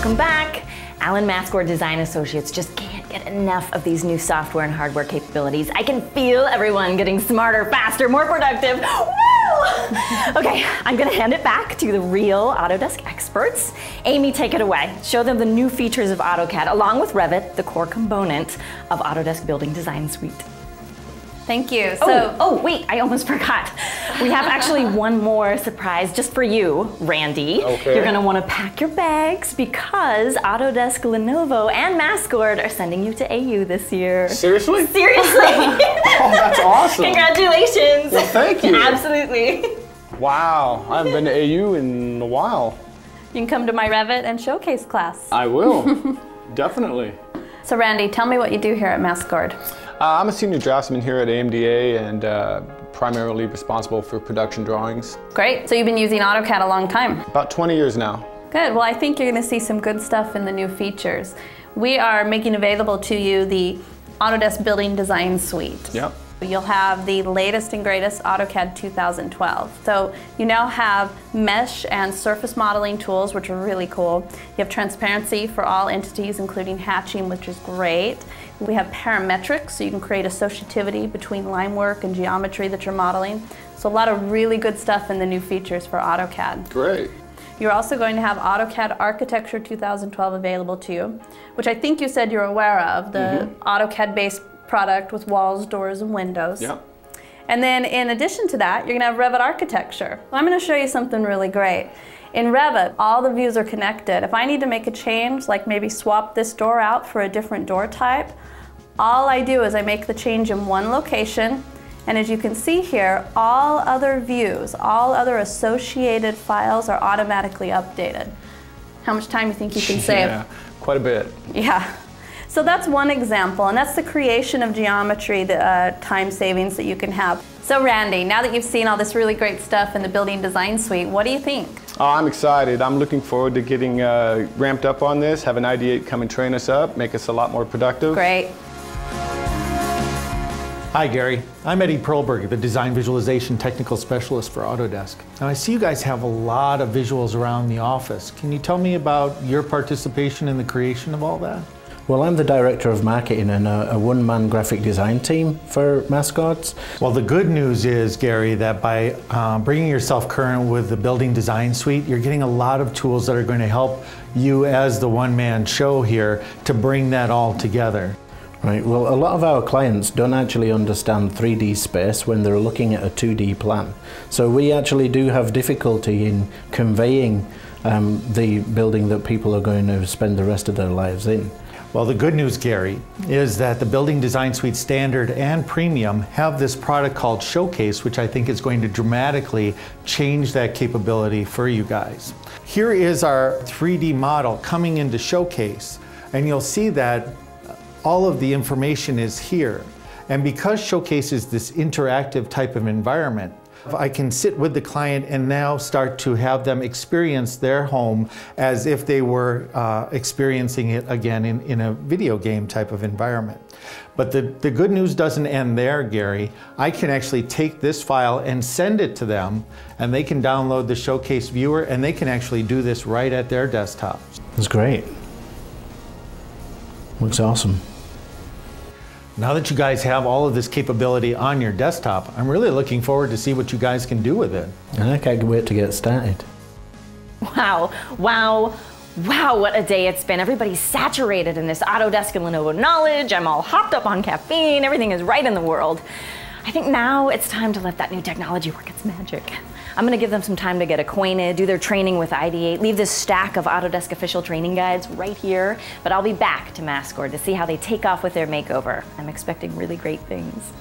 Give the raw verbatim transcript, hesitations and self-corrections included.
Welcome back. Alan Mascord Design Associates just can't get enough of these new software and hardware capabilities. I can feel everyone getting smarter, faster, more productive. Woo! Okay, I'm gonna hand it back to the real Autodesk experts. Amy, take it away. Show them the new features of AutoCAD, along with Revit, the core component of Autodesk Building Design Suite. Thank you. So, oh, oh, wait, I almost forgot. We have actually one more surprise just for you, Randy. Okay. You're gonna wanna pack your bags because Autodesk, Lenovo, and Mascord are sending you to A U this year. Seriously? Seriously. Oh, that's awesome. Congratulations. Well, thank you. Absolutely. Wow, I haven't been to A U in a while. You can come to my Revit and Showcase class. I will, definitely. So Randy, tell me what you do here at Mascord. Uh, I'm a senior draftsman here at A M D A and uh, primarily responsible for production drawings. Great, so you've been using AutoCAD a long time. About twenty years now. Good, well I think you're gonna see some good stuff in the new features. We are making available to you the Autodesk Building Design Suite. Yep. You'll have the latest and greatest AutoCAD two thousand twelve. So you now have mesh and surface modeling tools, which are really cool. You have transparency for all entities, including hatching, which is great. We have parametrics, so you can create associativity between line work and geometry that you're modeling. So a lot of really good stuff in the new features for AutoCAD. Great. You're also going to have AutoCAD Architecture two thousand twelve available to you, which I think you said you're aware of, the mm-hmm. AutoCAD-based product with walls, doors, and windows. Yeah. And then in addition to that, you're gonna have Revit architecture. I'm gonna show you something really great. In Revit, all the views are connected. If I need to make a change, like maybe swap this door out for a different door type, all I do is I make the change in one location, and as you can see here, all other views, all other associated files are automatically updated. How much time do you think you can save? Yeah, quite a bit. Yeah. So that's one example, and that's the creation of geometry, the uh, time savings that you can have. So Randy, now that you've seen all this really great stuff in the Building Design Suite, what do you think? Oh, I'm excited. I'm looking forward to getting uh, ramped up on this, have an Ideate come and train us up, make us a lot more productive. Great. Hi Gary, I'm Eddie Perlberg, the Design Visualization Technical Specialist for Autodesk. Now I see you guys have a lot of visuals around the office. Can you tell me about your participation in the creation of all that? Well, I'm the Director of Marketing and a, a one-man graphic design team for Mascord. Well, the good news is, Gary, that by uh, bringing yourself current with the Building Design Suite, you're getting a lot of tools that are going to help you as the one-man show here to bring that all together. Right, well, a lot of our clients don't actually understand three D space when they're looking at a two D plan. So we actually do have difficulty in conveying um, the building that people are going to spend the rest of their lives in. Well, the good news, Gary, is that the Building Design Suite Standard and Premium have this product called Showcase, which I think is going to dramatically change that capability for you guys. Here is our three D model coming into Showcase, and you'll see that all of the information is here. And because Showcase is this interactive type of environment, I can sit with the client and now start to have them experience their home as if they were uh, experiencing it again in, in a video game type of environment. But the, the good news doesn't end there, Gary. I can actually take this file and send it to them, and they can download the Showcase Viewer, and they can actually do this right at their desktop. That's great. Looks awesome. Now that you guys have all of this capability on your desktop, I'm really looking forward to see what you guys can do with it. And I can't wait to get started. Wow, wow, wow, what a day it's been. Everybody's saturated in this Autodesk and Lenovo knowledge. I'm all hopped up on caffeine. Everything is right in the world. I think now it's time to let that new technology work its magic. I'm gonna give them some time to get acquainted, do their training with Ideate, leave this stack of Autodesk official training guides right here, but I'll be back to Mascord to see how they take off with their makeover. I'm expecting really great things.